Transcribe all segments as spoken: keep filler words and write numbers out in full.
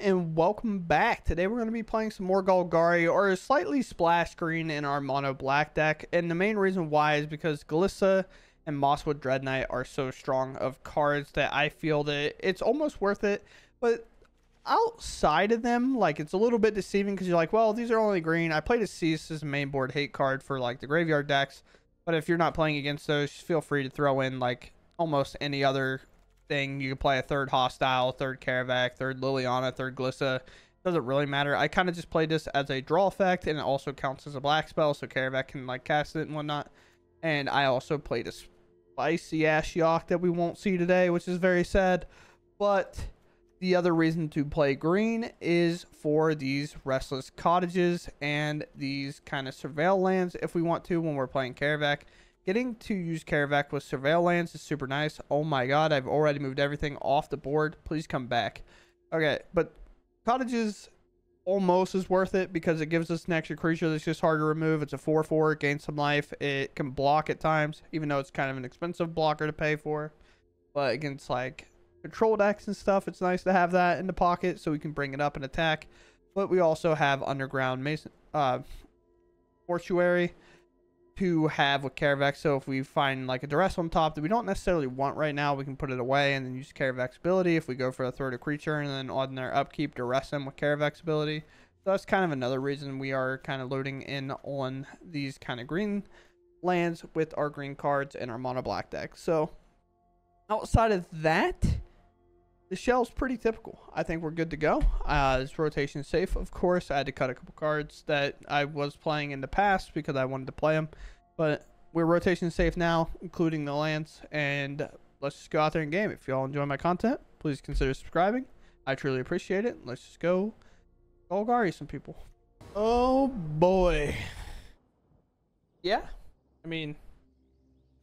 and welcome back. Today we're going to be playing some more Golgari, or a slightly splashed green in our mono black deck, and the main reason why is because Glissa and Mosswood Dread Knight are so strong of cards that I feel that it's almost worth it. But outside of them, like, it's a little bit deceiving because you're like, well, these are only green. I played a Cease as a main board hate card for like the graveyard decks, but if you're not playing against those, feel free to throw in like almost any other thing. You can play a third Hostile, third Caravac, third Liliana, third Glissa. Doesn't really matter. I kind of just played this as a draw effect, and it also counts as a black spell, so Caravac can like cast it and whatnot. And I also played a spicy Ashiok that we won't see today, which is very sad. But the other reason to play green is for these Restless Cottages and these kind of Surveil lands if we want to when we're playing Caravac. Getting to use Caravac with Surveil lands is super nice. Oh my god, I've already moved everything off the board. Please come back. Okay, but Cottages almost is worth it because it gives us an extra creature that's just hard to remove. It's a four four. It gains some life. It can block at times, even though it's kind of an expensive blocker to pay for. But against like control decks and stuff, it's nice to have that in the pocket so we can bring it up and attack. But we also have Underground Mason, uh, Mortuary to have with Caravac, so if we find like a duress on top that we don't necessarily want right now, we can put it away and then use Caravac's ability if we go for a throw to creature, and then on their upkeep duress them with Caravac's ability. So that's kind of another reason we are kind of loading in on these kind of green lands with our green cards and our mono black deck. So outside of that, the shell's pretty typical. I think we're good to go. Uh, this rotation is safe, of course. I had to cut a couple cards that I was playing in the past because I wanted to play them. But we're rotation safe now, including the lands. And let's just go out there and game. If y'all enjoy my content, please consider subscribing. I truly appreciate it. Let's just go Golgari some people. Oh, boy. Yeah. I mean,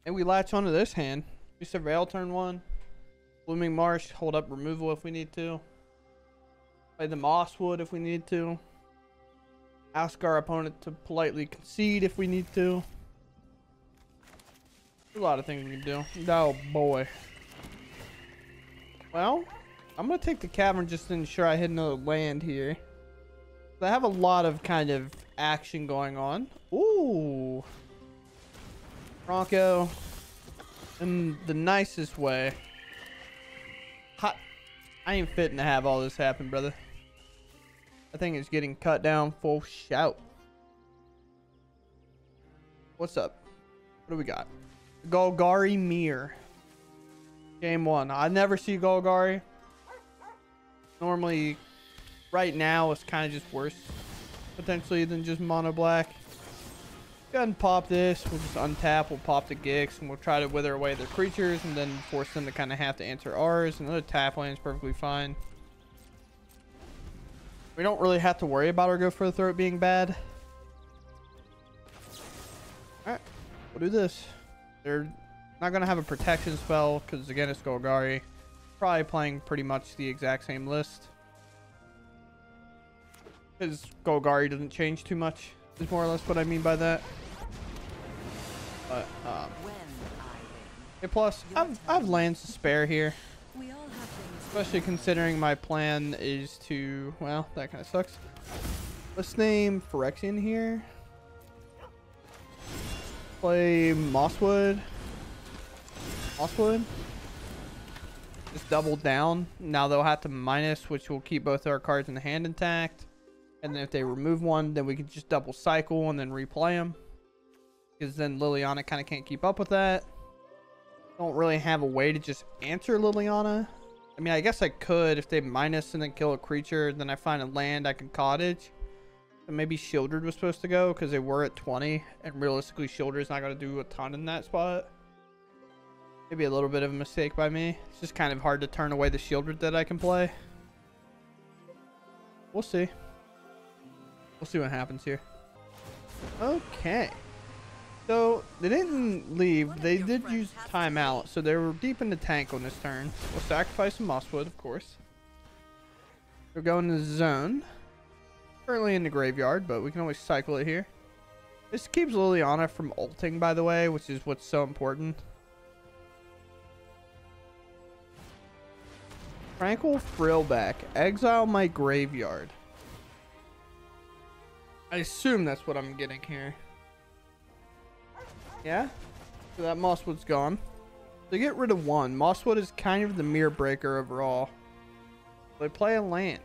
and we latch onto this hand. We surveil turn one. Blooming Marsh, hold up removal if we need to. Play the Mosswood if we need to. Ask our opponent to politely concede if we need to. There's a lot of things we can do. Oh boy. Well, I'm going to take the Cavern just to ensure I hit another land here. I have a lot of kind of action going on. Ooh. Bronco. In the nicest way. Hot. I ain't fitting to have all this happen, brother. I think it's getting cut down full shout. What's up? What do we got? Golgari Mirror. Game one. I never see Golgari. Normally, right now, it's kind of just worse, potentially, than just mono black. Go ahead and pop this. We'll just untap. We'll pop the Gix, and we'll try to wither away their creatures and then force them to kind of have to answer ours. Another tap land is perfectly fine. We don't really have to worry about our Go for the Throat being bad. Alright. We'll do this. They're not going to have a protection spell because, again, it's Golgari. Probably playing pretty much the exact same list. Because Golgari doesn't change too much is more or less what I mean by that. But, um, and plus, I've, I've lands to spare here. Especially considering my plan is to... Well, that kind of sucks. Let's name Phyrexian here. Play Mosswood. Mosswood. Just double down. Now they'll have to minus, which will keep both our cards in the hand intact. And then if they remove one, then we can just double cycle and then replay them. Because then Liliana kind of can't keep up with that. Don't really have a way to just answer Liliana. I mean, I guess I could. If they minus and then kill a creature, then I find a land I can cottage. So maybe Shieldred was supposed to go because they were at twenty. And realistically, Shieldred's not going to do a ton in that spot. Maybe a little bit of a mistake by me. It's just kind of hard to turn away the Shieldred that I can play. We'll see. We'll see what happens here. Okay. So, they didn't leave. They did use timeout. So, they were deep in the tank on this turn. We'll sacrifice some Mosswood, of course. We're going to the zone. Currently in the graveyard, but we can always cycle it here. This keeps Liliana from ulting, by the way, which is what's so important. Tranquil Frillback. Exile my graveyard. I assume that's what I'm getting here. Yeah? So that Mosswood's gone. They get rid of one. Mosswood is kind of the mirror breaker overall. They play a land.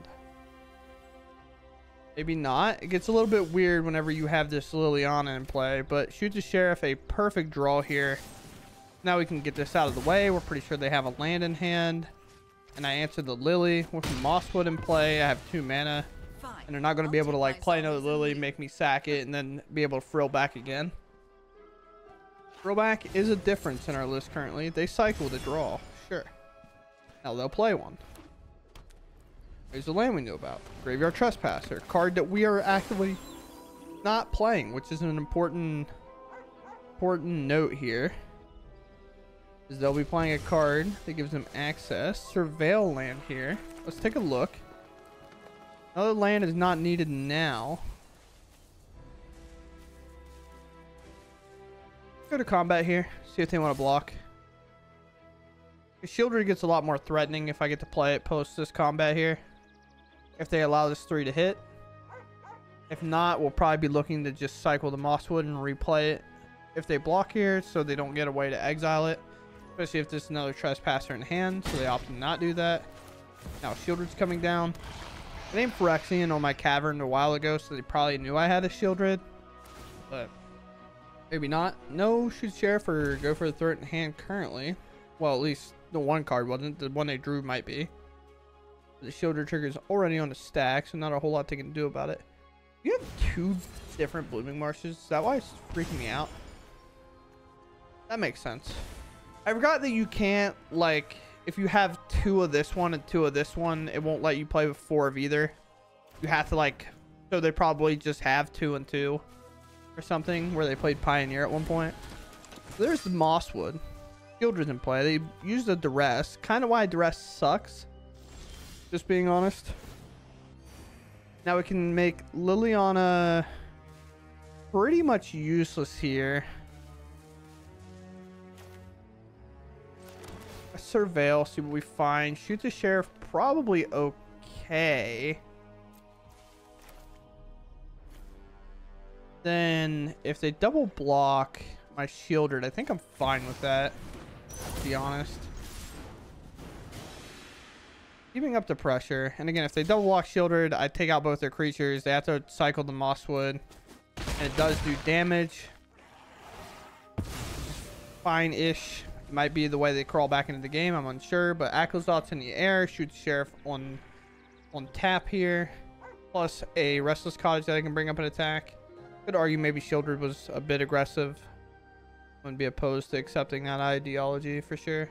Maybe not. It gets a little bit weird whenever you have this Liliana in play, but Shoot the Sheriff, a perfect draw here. Now we can get this out of the way. We're pretty sure they have a land in hand. And I answered the Lily with Mosswood in play. I have two mana. And they're not going to be able to like play another Lily, make me sack it, and then be able to frill back again. Frillback is a difference in our list currently. They cycle to draw. Sure. Now they'll play one. Here's the land we knew about. Graveyard Trespasser. Card that we are actively not playing, which is an important, important note here. Is they'll be playing a card that gives them access. Surveil land here. Let's take a look. Another land is not needed now. Go to combat here. See if they want to block. Shieldred gets a lot more threatening if I get to play it post this combat here. If they allow this three to hit. If not, we'll probably be looking to just cycle the Mosswood and replay it. If they block here, so they don't get a way to exile it. Especially if there's another Trespasser in hand, so they opt to not do that. Now Shieldred's coming down. I named Phyrexian on my cavern a while ago, so they probably knew I had a Shieldred. But... maybe not. No Shoot Sheriff or Go for the Throat in hand currently. Well, at least the one card wasn't. The one they drew might be. The Shieldred trigger is already on the stack, so not a whole lot they can do about it. You have two different Blooming Marshes. Is that why it's freaking me out? That makes sense. I forgot that you can't, like, if you have two of this one and two of this one, it won't let you play with four of either. You have to, like, so they probably just have two and two. Or something where they played Pioneer at one point. So there's the Mosswood. Shieldred's in play. They used a duress. Kind of why duress sucks. Just being honest. Now we can make Liliana pretty much useless here. Surveil, see what we find. Shoot the Sheriff, probably okay. Then if they double block my Shieldred, I think I'm fine with that, to be honest. Keeping up the pressure. And again, if they double block Shieldred, I take out both their creatures. They have to cycle the Mosswood. And it does do damage. Fine-ish. It might be the way they crawl back into the game. I'm unsure. But Aclazotz in the air. Shoots Sheriff on, on tap here. Plus a Restless Cottage that I can bring up an attack. Could argue maybe Shieldred was a bit aggressive. Wouldn't be opposed to accepting that ideology for sure.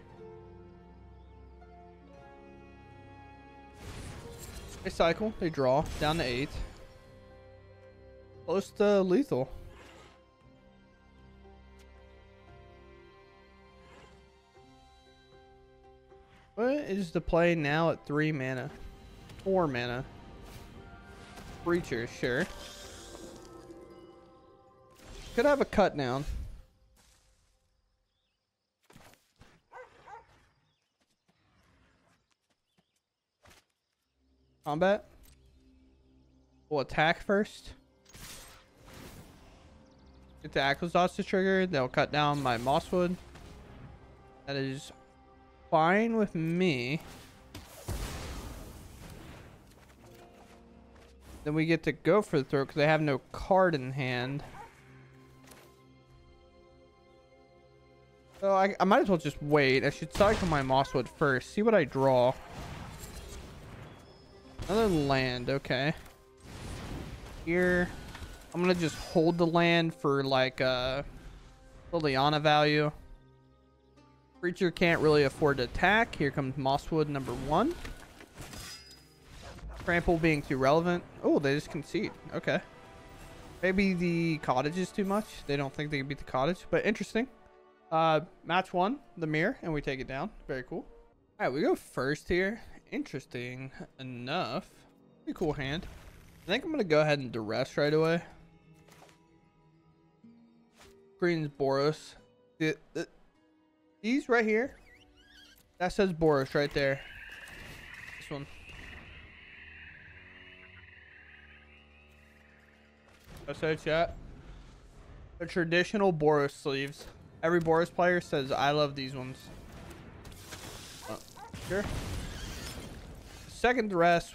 They cycle, they draw, down to eight. Close to lethal. What is the play now at three mana? Four mana. Breacher, sure. Could have a cut down. Combat. We'll attack first. Get the Aclazotz to trigger. They'll cut down my Mosswood. That is fine with me. Then we get to go for the throw because they have no card in hand. So I, I might as well just wait. I should cycle my Mosswood first. See what I draw. Another land. Okay. Here. I'm going to just hold the land for like uh, Liliana value. Creature can't really afford to attack. Here comes Mosswood number one. Trample being too relevant. Oh, they just concede. Okay. Maybe the cottage is too much. They don't think they can beat the cottage. But interesting. Uh, match one, the mirror, and we take it down. Very cool. All right, we go first here. Interesting enough. Pretty cool hand. I think I'm going to go ahead and duress right away. Green's Boros. The, the, these right here. That says Boros right there. next one. I said chat. The traditional Boros sleeves. Every Boros player says, I love these ones. Oh, sure. Second dress.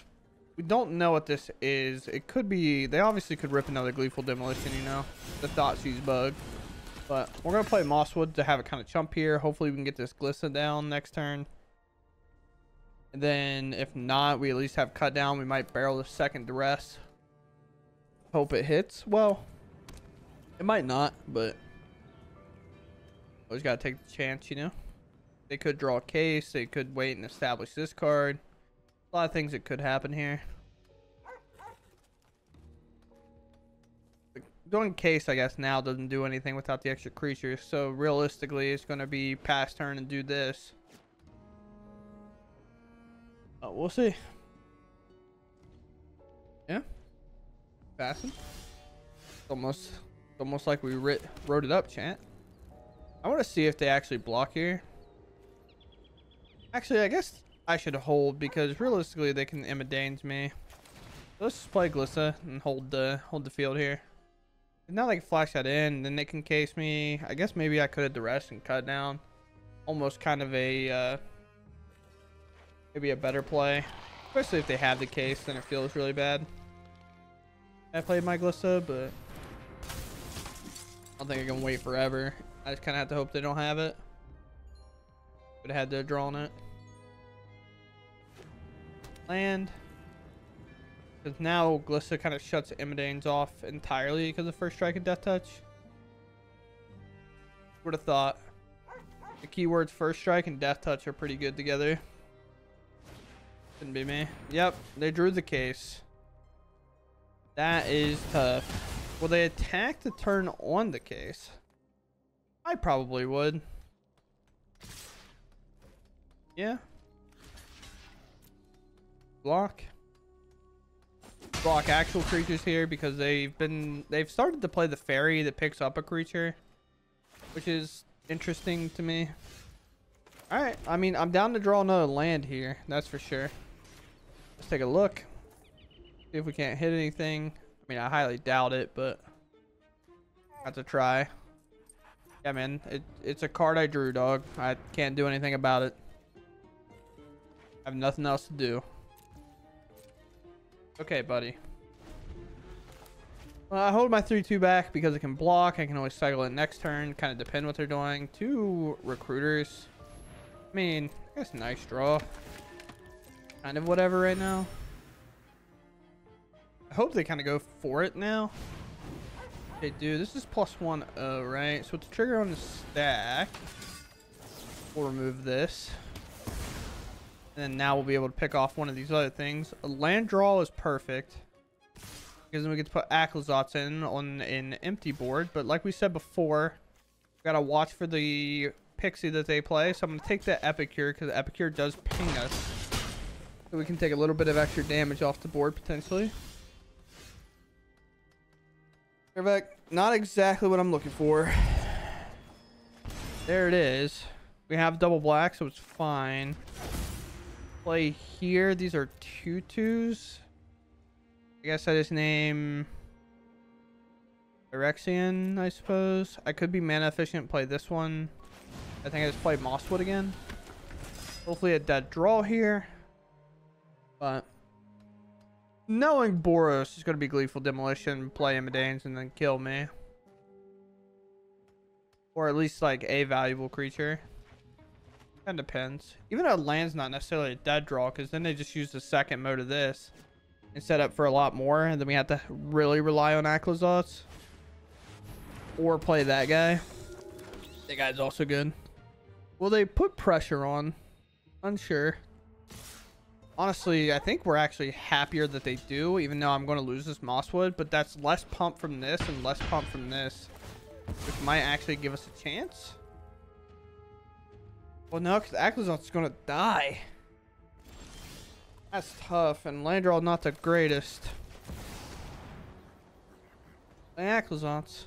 We don't know what this is. It could be... They obviously could rip another Gleeful Demolition, you know. The Thoughtseize bug. But we're going to play Mosswood to have it kind of chump here. Hopefully we can get this Glissa down next turn. And then if not, we at least have cut down. We might barrel the second dress. Hope it hits. Well, it might not, but always gotta take the chance, you know. They could draw a case. They could wait and establish this card. A lot of things that could happen here. Doing case, I guess, now doesn't do anything without the extra creatures. So realistically, it's gonna be pass turn and do this. Uh, we'll see. Yeah. Passing. It's almost, it's almost like we writ, wrote it up, chat. I want to see if they actually block here. Actually, I guess I should hold because realistically they can Imidanes me. Let's just play Glissa and hold the hold the field here. And now they can flash that in, and then they can case me. I guess maybe I could have duress and cut down. Almost kind of a uh, maybe a better play, especially if they have the case. Then it feels really bad. I played my Glissa, but I don't think I can wait forever. I just kind of have to hope they don't have it. Would have had to have drawn it. Land. Because now Glissa kind of shuts Imidanes off entirely because of first strike and death touch. Would have thought. The keywords first strike and death touch are pretty good together. Shouldn't be me. Yep, they drew the case. That is tough. Will they attack the turn on the case? I probably would. Yeah. Block. Block actual creatures here because they've been they've started to play the fairy that picks up a creature, which is interesting to me. All right, I mean, I'm down to draw another land here. That's for sure. Let's take a look. If we can't hit anything. I mean, I highly doubt it, but got to try. Yeah, man, it, it's a card I drew, dog. I can't do anything about it. I have nothing else to do. Okay, buddy. Well, I hold my three two back because it can block. I can always cycle it next turn. Kind of depend what they're doing. Two recruiters. I mean, that's a nice draw. Kind of whatever right now. I hope they kind of go for it now. They do. This is plus one oh, right? So it's a trigger on the stack. We'll remove this. And now we'll be able to pick off one of these other things. A land draw is perfect. Because then we get to put Aclazotz in on an empty board. But like we said before, we gotta watch for the pixie that they play. So I'm gonna take the Epicure because the Epicure does ping us. So we can take a little bit of extra damage off the board potentially. Caravac, not exactly what I'm looking for. There it is. We have double black, so it's fine. Play here. These are two twos. I guess I just name Phyrexian, I suppose. I could be mana efficient. Play this one. I think I just played Mosswood again. Hopefully a dead draw here. But knowing Boros is going to be Gleeful Demolition, play Imidanes, and then kill me. Or at least, like, a valuable creature. Kind of depends. Even a land's not necessarily a dead draw, because then they just use the second mode of this and set up for a lot more, and then we have to really rely on Aclazotz. Or play that guy. That guy's also good. Will they put pressure on? Unsure. Honestly, I think we're actually happier that they do, even though I'm going to lose this Mosswood, but that's less pump from this and less pump from this, which might actually give us a chance. Well, no, because Aclazotz is going to die. That's tough, and land draw not the greatest. Aclazotz.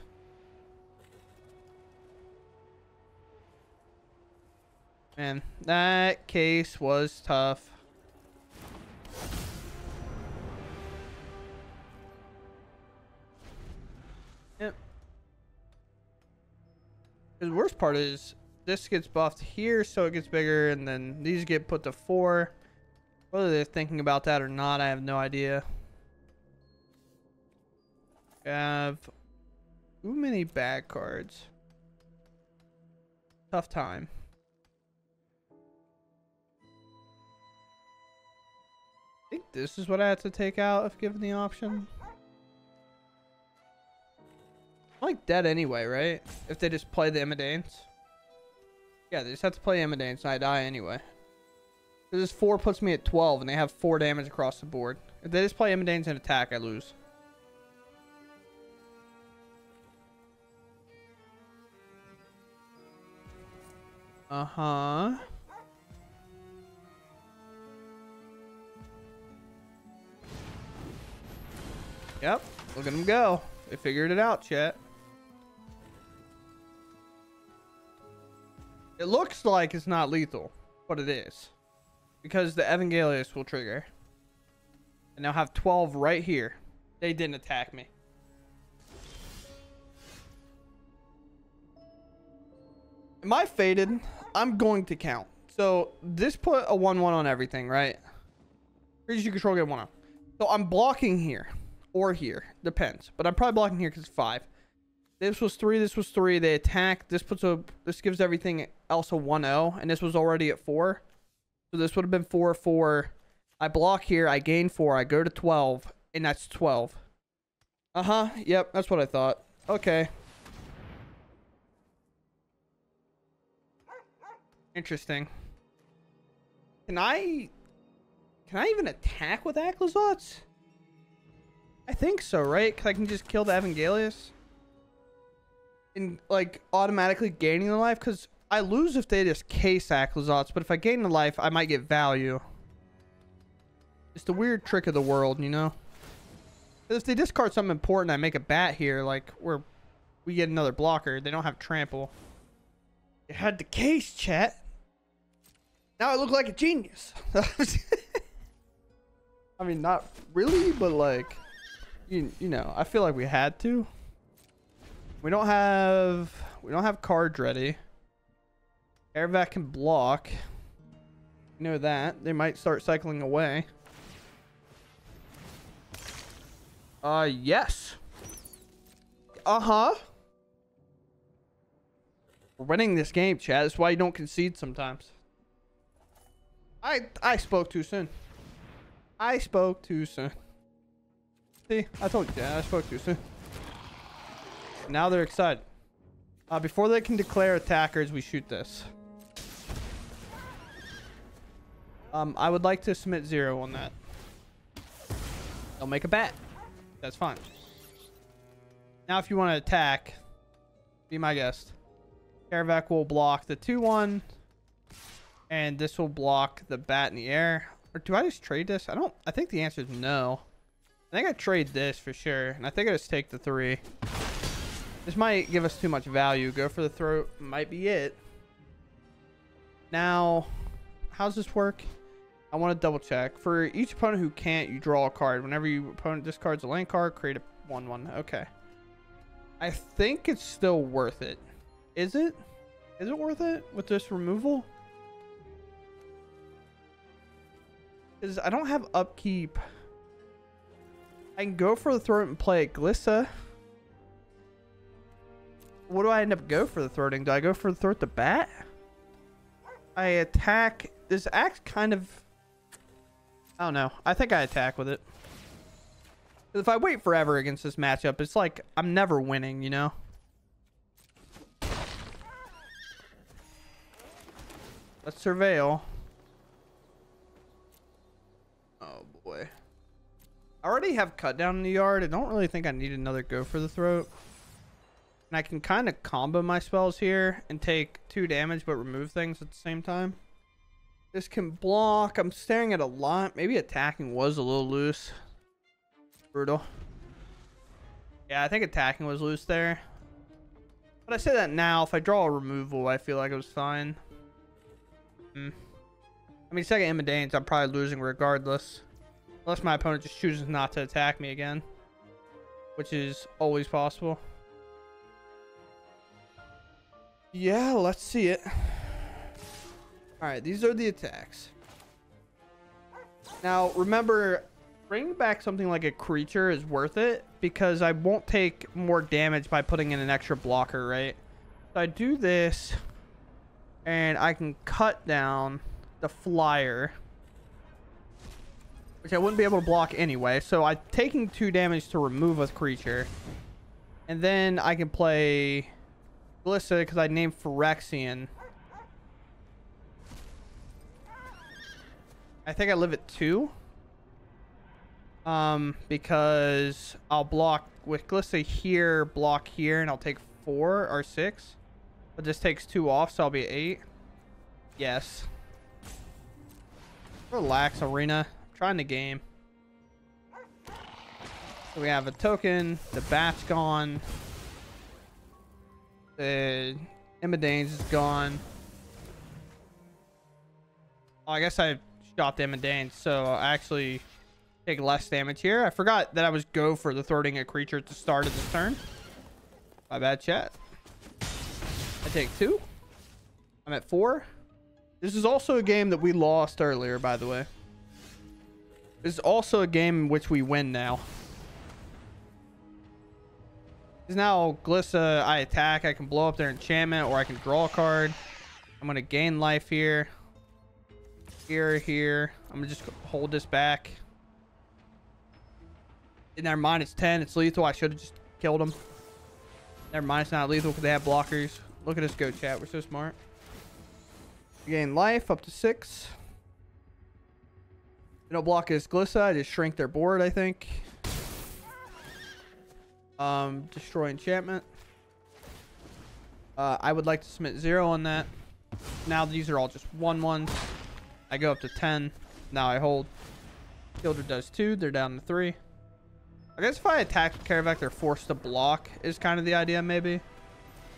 Man, that case was tough. The worst part is this gets buffed here, so it gets bigger, and then these get put to four. Whether they're thinking about that or not, I have no idea. I have too many bad cards. Tough time. I think this is what I have to take out if given the option. I'm like dead anyway, right? If they just play the Imidanes. Yeah, they just have to play Imidanes and I die anyway. This four puts me at twelve and they have four damage across the board. If they just play Imidanes and attack, I lose. Uh-huh. Yep, look at them go. They figured it out, chat. It looks like it's not lethal, but it is. Because the Evangelius will trigger. And they'll have twelve right here. They didn't attack me. Am I faded? I'm going to count. So this put a one one on everything, right? Creatures you control get one on. So I'm blocking here. Or here. Depends. But I'm probably blocking here because it's five. This was three. This was three. They attack. This puts a this gives everything else a one oh. And this was already at four. So this would have been four, four. I block here. I gain four. I go to twelve. And that's twelve. Uh-huh. Yep. That's what I thought. Okay. Interesting. Can I... Can I even attack with Aclazotz? I think so, right? Because I can just kill the Evangelius. And, like, automatically gaining the life. Because I lose if they just case Aclazotz. But if I gain the life, I might get value. It's the weird trick of the world, you know? If they discard something important, I make a bat here. Like, we're, we get another blocker. They don't have trample. They had the case, chat. Now I look like a genius. I mean, not really, but, like... You, you know, I feel like we had to. We don't have... We don't have cards ready. Caravac can block. You know that. They might start cycling away. Uh, yes. Uh-huh. We're winning this game, chat. That's why you don't concede sometimes. I, I spoke too soon. I spoke too soon. See, I told you that. I spoke too soon. Now they're excited. Uh, before they can declare attackers, we shoot this. Um, I would like to submit zero on that. They'll make a bat. That's fine. Now if you want to attack, be my guest. Caravac will block the two one. And this will block the bat in the air. Or do I just trade this? I don't... I think the answer is no. I think I trade this for sure, and I think I just take the three. This might give us too much value. Go for the throat might be it. Now, how's this work? I want to double check. For each opponent who can't, you draw a card. Whenever your opponent discards a land card, create a one one. Okay. I think it's still worth it. Is it? Is it worth it with this removal? Because I don't have upkeep. I can go for the throat and play Glissa. What do I end up go for the throating? Do I go for the throat the bat? I attack. This axe kind of... I don't know. I think I attack with it. If I wait forever against this matchup, it's like I'm never winning, you know? Let's surveil. Oh, boy. I already have cut down in the yard. I don't really think I need another go for the throat. And I can kind of combo my spells here and take two damage but remove things at the same time. This can block. I'm staring at a lot. Maybe attacking was a little loose. Brutal. Yeah, I think attacking was loose there. But I say that now. If I draw a removal, I feel like it was fine. Hmm. I mean, second Imidanes, I'm probably losing regardless. Unless my opponent just chooses not to attack me again. Which is always possible. Yeah, let's see it. All right, these are the attacks. Now, remember, bringing back something like a creature is worth it because I won't take more damage by putting in an extra blocker, right? So I do this, and I can cut down the flyer, which I wouldn't be able to block anyway. So I'm taking two damage to remove a creature, and then I can play Glissa because I named Phyrexian. I think I live at two. Um, because I'll block with Glissa here, block here, and I'll take four or six. But this takes two off, so I'll be eight. Yes. Relax, Arena. I'm trying the game. So we have a token. The bat's gone. The Imidanes is gone. Oh, I guess I shot the Imidanes, so I actually take less damage here. I forgot that I was go for the throating a creature at the start of this turn. My bad, chat. I take two. I'm at four. This is also a game that we lost earlier, by the way. This is also a game in which we win now. Because now Glissa, I attack. I can blow up their enchantment, or I can draw a card. I'm going to gain life here. Here, here. I'm going to just hold this back. And they're minus ten. It's lethal. I should have just killed him. Never mind. It's not lethal because they have blockers. Look at us go, chat. We're so smart. Gain life up to six. They don't block his Glissa. I just shrink their board, I think. Um, destroy enchantment. Uh, I would like to submit zero on that. Now these are all just one ones. I go up to ten. Now I hold. Shieldred does two. They're down to three. I guess if I attack Caravac, they're forced to block is kind of the idea, maybe.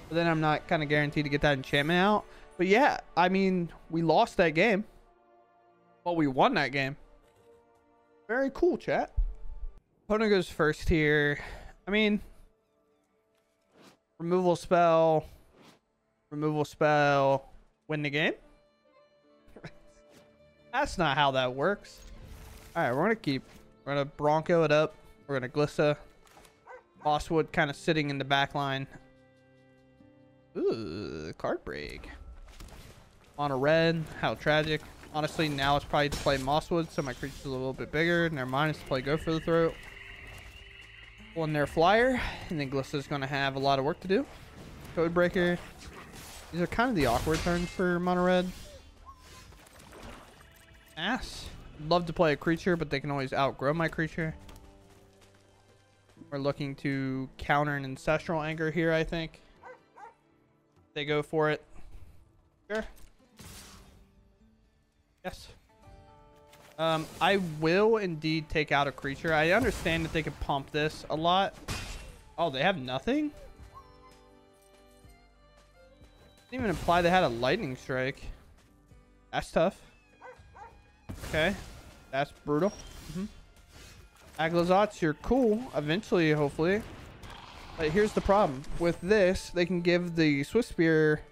But then I'm not kind of guaranteed to get that enchantment out. But yeah, I mean, we lost that game. But we won that game. Very cool, chat. Opponent goes first here. I mean, removal spell, removal spell, win the game. That's not how that works. All right, we're going to keep, we're going to Bronco it up. We're going to Glissa. Mosswood kind of sitting in the back line. Ooh, card break. On a red. How tragic. Honestly, now it's probably to play Mosswood, so my creature's a little bit bigger. Never mind, it's to play Go for the Throat. Pulling their flyer. And then Glissa's going to have a lot of work to do. Code breaker. These are kind of the awkward turns for mono red. Ass. Love to play a creature, but they can always outgrow my creature. We're looking to counter an Ancestral Anger here, I think. They go for it. Sure. Yes. Um, I will indeed take out a creature. I understand that they can pump this a lot. Oh, they have nothing? Didn't even imply they had a lightning strike. That's tough. Okay. That's brutal. Mm-hmm. Aclazotz, you're cool eventually, hopefully. But here's the problem. With this, they can give the Swift Spear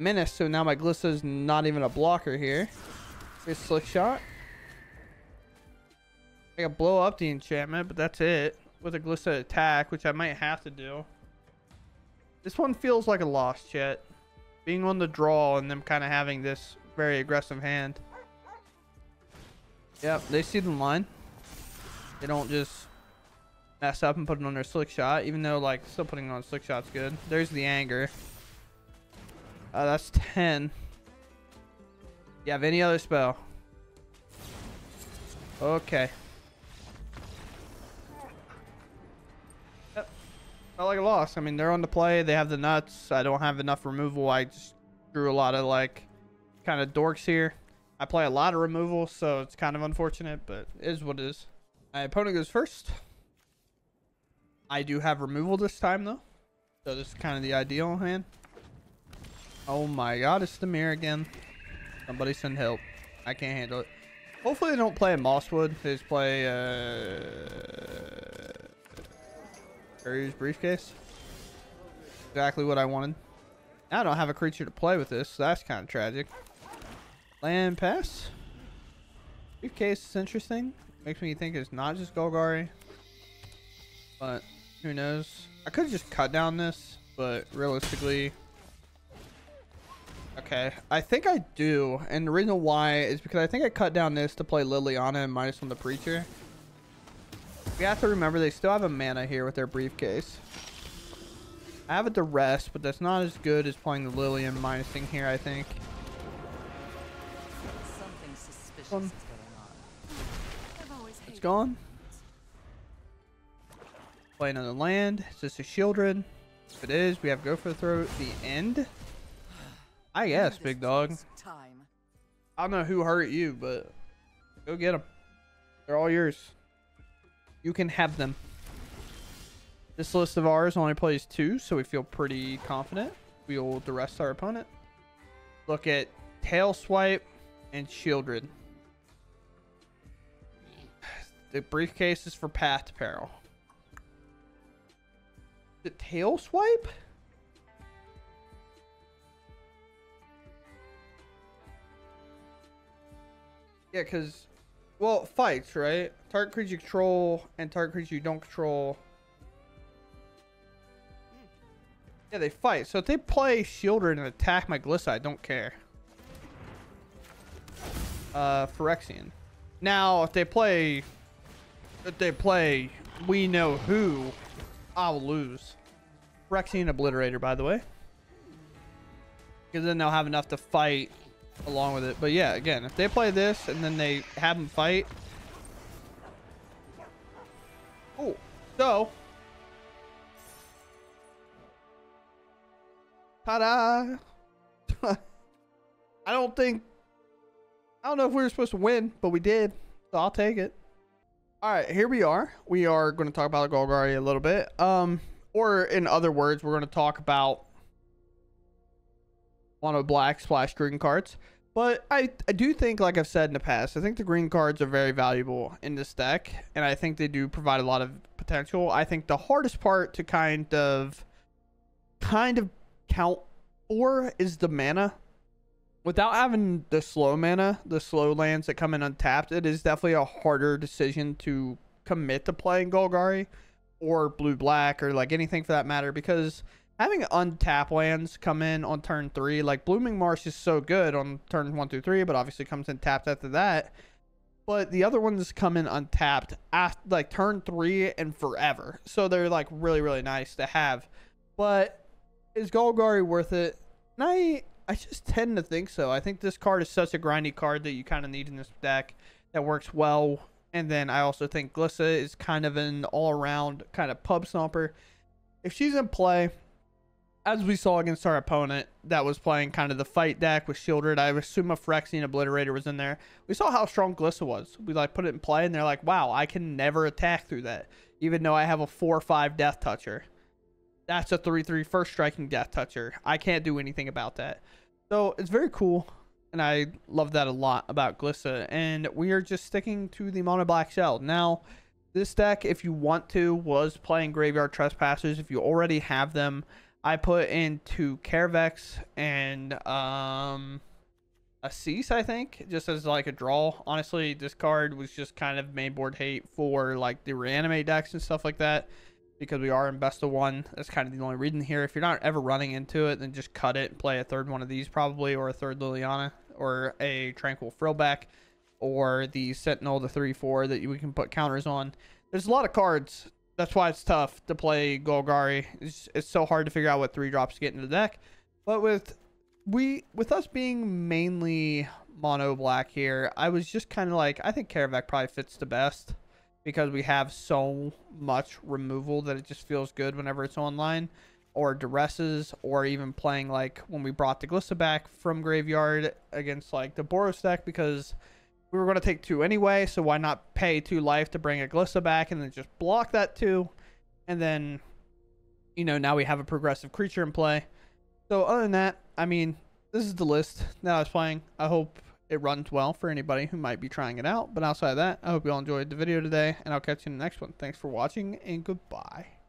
menace, so now my Glissa is not even a blocker here. Here's Slick Shot. I can blow up the enchantment, but that's it. With a Glissa attack, which I might have to do. This one feels like a loss, chat. Being on the draw and them kind of having this very aggressive hand. Yep, they see the line. They don't just mess up and put it on their Slick Shot, even though, like, still putting it on Slick Shot's good. There's the anger. Uh, that's ten. Do you have any other spell? Okay. Yep. Felt like a loss. I mean, they're on the play. They have the nuts. I don't have enough removal. I just drew a lot of, like, kind of dorks here. I play a lot of removal, so it's kind of unfortunate, but it is what it is. My opponent goes first. I do have removal this time, though. So this is kind of the ideal hand. Oh my god, it's the mirror again. Somebody send help. I can't handle it. Hopefully they don't play a Mosswood. They just play... Uh... Courier's Briefcase. Exactly what I wanted. I don't have a creature to play with this, so that's kind of tragic. Land pass. Briefcase is interesting. Makes me think it's not just Golgari. But who knows? I could just cut down this, but realistically... Okay, I think I do. And the reason why is because I think I cut down this to play Liliana and minus on the Preacher. We have to remember they still have a mana here with their briefcase. I have it to rest, but that's not as good as playing the Lily and minusing here, I think. Something suspicious um, is going on. It's gone. Play another land. Is this a Shieldred? If it is, we have Go for the Throat. The end? I guess, big dog. Time. I don't know who hurt you, but go get them. They're all yours. You can have them. This list of ours only plays two, so we feel pretty confident. We'll duress our opponent. Look at Tail Swipe and Shieldred. The briefcase is for Path to Peril. The Tail Swipe? Yeah, because, well, fights, right? Target creature you control and target creature you don't control. Yeah, they fight. So if they play Shieldred and attack my Glissa, I don't care. Uh, Phyrexian. Now, if they play, if they play, we know who, I'll lose. Phyrexian Obliterator, by the way. Because then they'll have enough to fight along with it. But yeah, again, if they play this and then they have them fight. Oh, so ta-da. I don't think I don't know if we were supposed to win, but we did, so I'll take it. All right, here we are. We are going to talk about Golgari a little bit, um or in other words, we're going to talk about mono black slash green cards. But I, I do think, like I've said in the past, I think the green cards are very valuable in this deck, and I think they do provide a lot of potential. I think the hardest part to kind of kind of count for is the mana. Without having the slow mana, the slow lands that come in untapped, it is definitely a harder decision to commit to playing Golgari or blue black or like anything for that matter, because having untapped lands come in on turn three, like Blooming Marsh is so good on turn one through three, but obviously comes in tapped after that. But the other ones come in untapped after like turn three and forever. So they're like really, really nice to have. But is Golgari worth it? And I, I just tend to think so. I think this card is such a grindy card that you kind of need in this deck that works well. And then I also think Glissa is kind of an all-around kind of pub stomper. If she's in play, as we saw against our opponent that was playing kind of the fight deck with Shieldred, I assume a Phyrexian Obliterator was in there. We saw how strong Glissa was. We like put it in play, and they're like, wow, I can never attack through that, even though I have a four five Death Toucher. That's a three three first striking Death Toucher. I can't do anything about that. So it's very cool, and I love that a lot about Glissa. And we are just sticking to the mono black shell. Now, this deck, if you want to, was playing Graveyard Trespassers. If you already have them, I put in two Caravacs and um, a Cease, I think, just as like a draw. Honestly, this card was just kind of mainboard hate for like the reanimate decks and stuff like that, because we are in best of one. That's kind of the only reason here. If you're not ever running into it, then just cut it and play a third one of these probably, or a third Liliana, or a Tranquil Frillback, or the Sentinel, the three four that we can put counters on. There's a lot of cards. That's why it's tough to play Golgari. It's, it's so hard to figure out what three drops to get into the deck. But with we with us being mainly mono black here, I was just kind of like, I think Caravac probably fits the best because we have so much removal that it just feels good whenever it's online, or duresses, or even playing like when we brought the Glissa back from graveyard against like the Boros deck, because we were going to take two anyway, so why not pay two life to bring a Glissa back and then just block that two? And then, you know, now we have a progressive creature in play. So other than that, I mean, this is the list that I was playing. I hope it runs well for anybody who might be trying it out. But outside of that, I hope you all enjoyed the video today, and I'll catch you in the next one. Thanks for watching, and goodbye.